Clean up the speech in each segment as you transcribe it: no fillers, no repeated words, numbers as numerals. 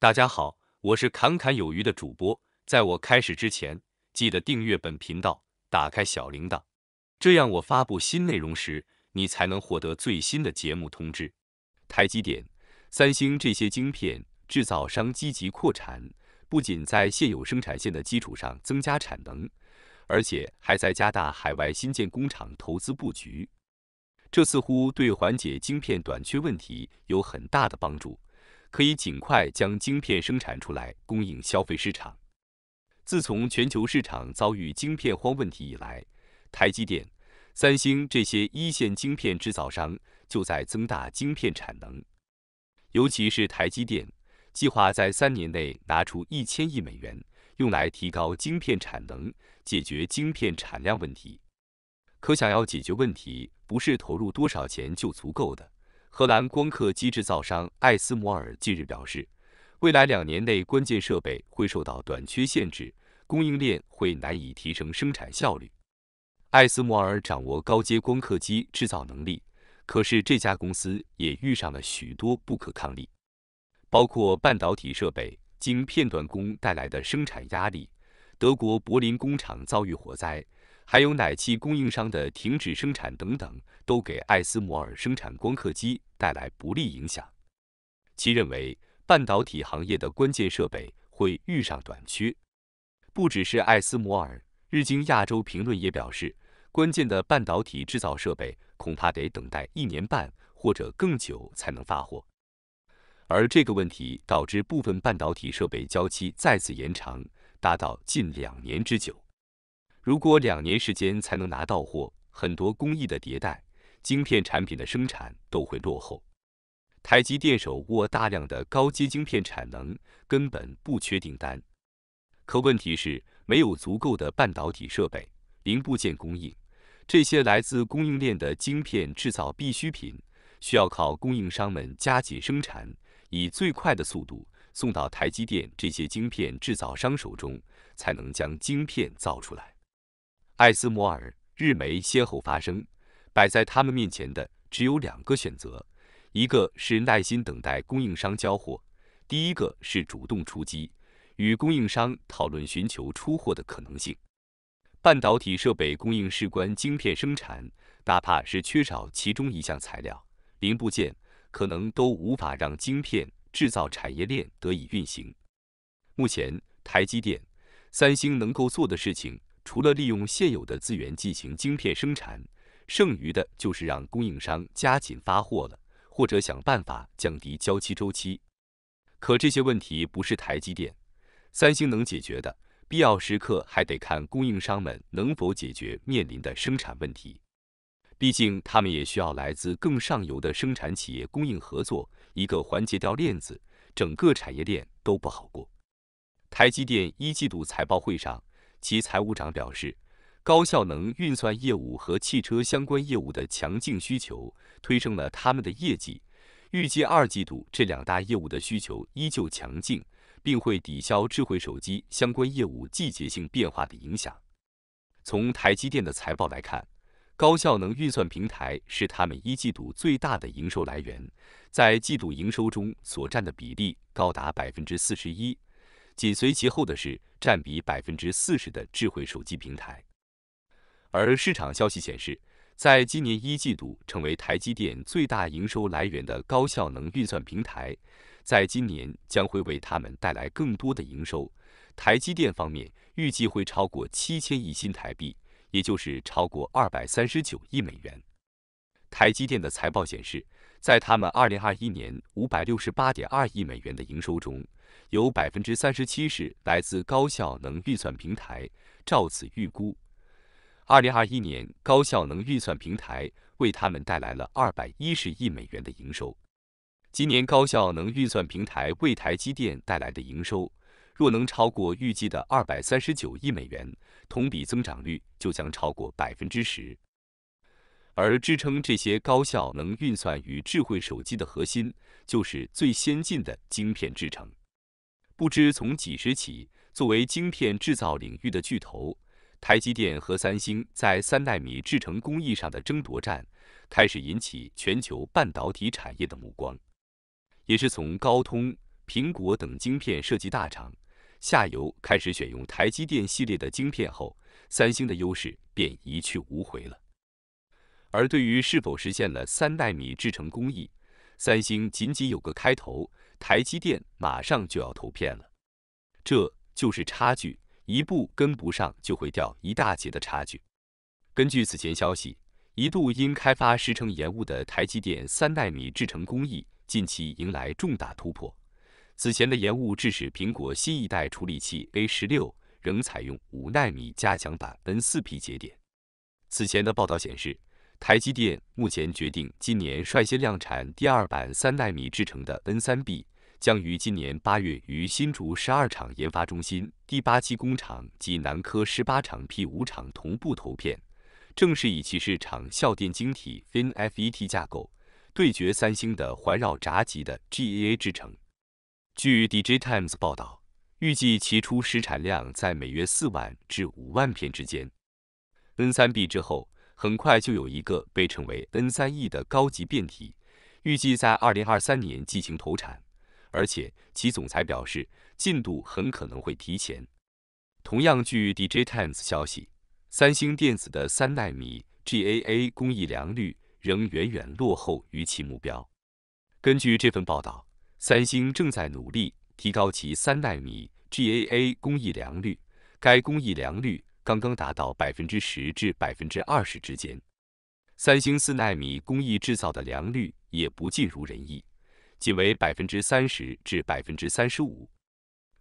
大家好，我是侃侃有余的主播。在我开始之前，记得订阅本频道，打开小铃铛，这样我发布新内容时，你才能获得最新的节目通知。台积电、三星这些晶片制造商积极扩产，不仅在现有生产线的基础上增加产能，而且还在加大海外新建工厂投资布局。这似乎对缓解晶片短缺问题有很大的帮助。 可以尽快将晶片生产出来，供应消费市场。自从全球市场遭遇晶片荒问题以来，台积电、三星这些一线晶片制造商就在增大晶片产能。尤其是台积电，计划在3年内拿出1000亿美元，用来提高晶片产能，解决晶片产量问题。可想要解决问题，不是投入多少钱就足够的。 荷兰光刻机制造商艾斯摩尔近日表示，未来2年内关键设备会受到短缺限制，供应链会难以提升生产效率。艾斯摩尔掌握高阶光刻机制造能力，可是这家公司也遇上了许多不可抗力，包括半导体设备经片段工带来的生产压力，德国柏林工厂遭遇火灾。 还有奶气供应商的停止生产等等，都给艾斯摩尔生产光刻机带来不利影响。其认为，半导体行业的关键设备会遇上短缺。不只是艾斯摩尔，日经亚洲评论也表示，关键的半导体制造设备恐怕得等待1年半或者更久才能发货。而这个问题导致部分半导体设备交期再次延长，达到近2年之久。 如果2年时间才能拿到货，很多工艺的迭代、晶片产品的生产都会落后。台积电手握大量的高阶晶片产能，根本不缺订单。可问题是，没有足够的半导体设备、零部件供应，这些来自供应链的晶片制造必需品，需要靠供应商们加紧生产，以最快的速度送到台积电这些晶片制造商手中，才能将晶片造出来。 艾斯摩尔、日媒先后发声，摆在他们面前的只有2个选择：一个是耐心等待供应商交货，第一个是主动出击，与供应商讨论寻求出货的可能性。半导体设备供应事关晶片生产，哪怕是缺少其中一项材料、零部件，可能都无法让晶片制造产业链得以运行。目前，台积电、三星能够做的事情。 除了利用现有的资源进行晶片生产，剩余的就是让供应商加紧发货了，或者想办法降低交期周期。可这些问题不是台积电、三星能解决的，必要时刻还得看供应商们能否解决面临的生产问题。毕竟他们也需要来自更上游的生产企业供应合作，一个环节掉链子，整个产业链都不好过。台积电1季度财报会上。 其财务长表示，高效能运算业务和汽车相关业务的强劲需求推升了他们的业绩。预计2季度这2大业务的需求依旧强劲，并会抵消智慧手机相关业务季节性变化的影响。从台积电的财报来看，高效能运算平台是他们1季度最大的营收来源，在季度营收中所占的比例高达 41%。 紧随其后的是占比 40% 的智慧手机平台，而市场消息显示，在今年1季度成为台积电最大营收来源的高效能运算平台，在今年将会为他们带来更多的营收。台积电方面预计会超过7000亿新台币，也就是超过239亿美元。台积电的财报显示，在他们2021年 568.2亿美元的营收中。 有37%是来自高效能运算平台。照此预估，2021年高效能运算平台为他们带来了210亿美元的营收。今年高效能运算平台为台积电带来的营收，若能超过预计的239亿美元，同比增长率就将超过 10%。而支撑这些高效能运算与智慧手机的核心，就是最先进的晶片制程。 不知从几时起，作为晶片制造领域的巨头，台积电和三星在3奈米制程工艺上的争夺战，开始引起全球半导体产业的目光。也是从高通、苹果等晶片设计大厂下游开始选用台积电系列的晶片后，三星的优势便一去无回了。而对于是否实现了3奈米制程工艺，三星仅仅有个开头，台积电马上就要投片了。这就是差距，一步跟不上就会掉一大截的差距。根据此前消息，一度因开发时程延误的台积电3奈米制程工艺，近期迎来重大突破。 此前的延误致使苹果新一代处理器 A16 仍采用5奈米加强版 N4P 节点。此前的报道显示，台积电目前决定今年率先量产第二版3奈米制程的 N3B， 将于今年8月于新竹12厂研发中心、第8期工厂及南科18厂 P5厂同步投片，正式以其市场效电晶体 FinFET 架构对决三星的环绕闸极的 GAA 制程。 据 Digitimes 报道，预计其初始产量在每月4万至5万片之间。N3B 之后，很快就有一个被称为 N3E 的高级变体，预计在2023年进行投产，而且其总裁表示进度很可能会提前。同样，据 Digitimes 消息，三星电子的3奈米 GAA 工艺良率仍远远落后于其目标。根据这份报道， 三星正在努力提高其3奈米 GAA 工艺良率，该工艺良率刚刚达到10%至20%之间。三星4奈米工艺制造的良率也不尽如人意，仅为30%至35%。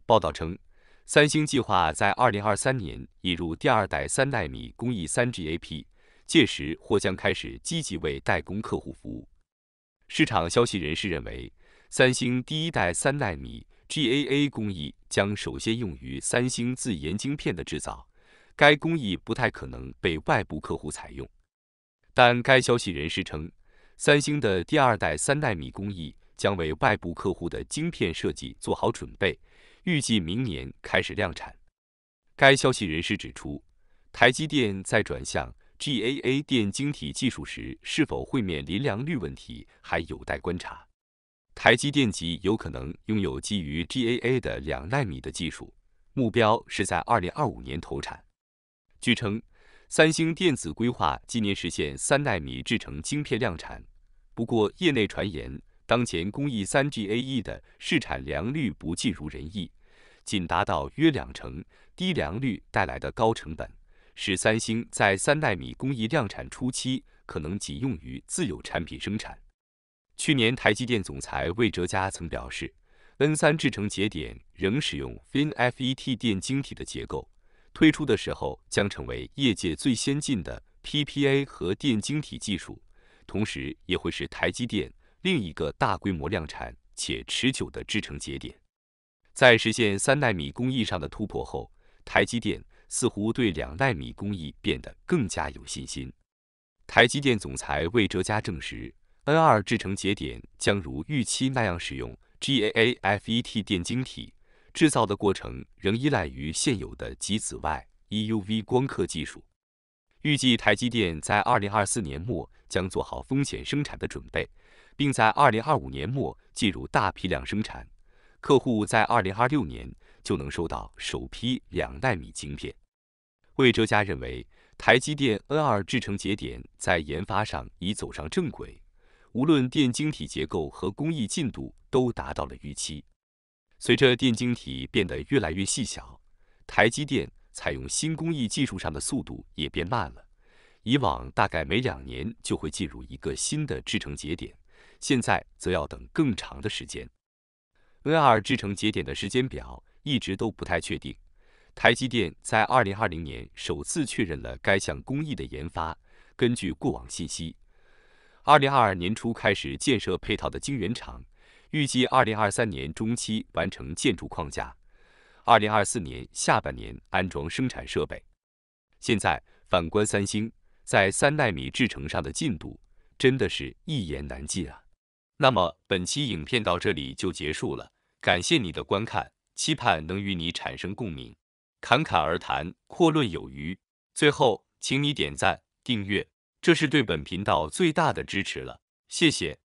报道称，三星计划在2023年引入第二代3奈米工艺3GAP， 届时或将开始积极为代工客户服务。市场消息人士认为， 三星第一代3奈米 GAA 工艺将首先用于三星自研晶片的制造，该工艺不太可能被外部客户采用。但该消息人士称，三星的第二代3奈米工艺将为外部客户的晶片设计做好准备，预计明年开始量产。该消息人士指出，台积电在转向 GAA 电晶体技术时，是否会面临良率问题，还有待观察。 台积电极有可能拥有基于 GAA 的2奈米的技术，目标是在2025年投产。据称，三星电子规划今年实现3奈米制程晶片量产，不过业内传言，当前工艺3GAE 的市场良率不尽如人意，仅达到约2成，低良率带来的高成本，使三星在3奈米工艺量产初期可能仅用于自有产品生产。 去年，台积电总裁魏哲嘉曾表示 ，N3 制程节点仍使用 FinFET 电晶体的结构，推出的时候将成为业界最先进的 PPA 和电晶体技术，同时也会是台积电另一个大规模量产且持久的制程节点。在实现3奈米工艺上的突破后，台积电似乎对2奈米工艺变得更加有信心。台积电总裁魏哲嘉证实， N2 制程节点将如预期那样使用 GAAFET 电晶体，制造的过程仍依赖于现有的极紫外 EUV 光刻技术。预计台积电在2024年末将做好风险生产的准备，并在2025年末进入大批量生产，客户在2026年就能收到首批2奈米晶片。魏哲嘉认为，台积电 N2 制程节点在研发上已走上正轨。 无论电晶体结构和工艺进度都达到了预期。随着电晶体变得越来越细小，台积电采用新工艺技术上的速度也变慢了。以往大概每2年就会进入一个新的制程节点，现在则要等更长的时间。N2 制程节点的时间表一直都不太确定。台积电在2020年首次确认了该项工艺的研发。根据过往信息， 2022年初开始建设配套的晶圆厂，预计2023年中期完成建筑框架，2024年下半年安装生产设备。现在反观三星在3奈米制程上的进度，真的是一言难尽啊。那么本期影片到这里就结束了，感谢你的观看，期盼能与你产生共鸣。侃侃而谈，阔论有余。最后，请你点赞、订阅。 这是对本频道最大的支持了，谢谢。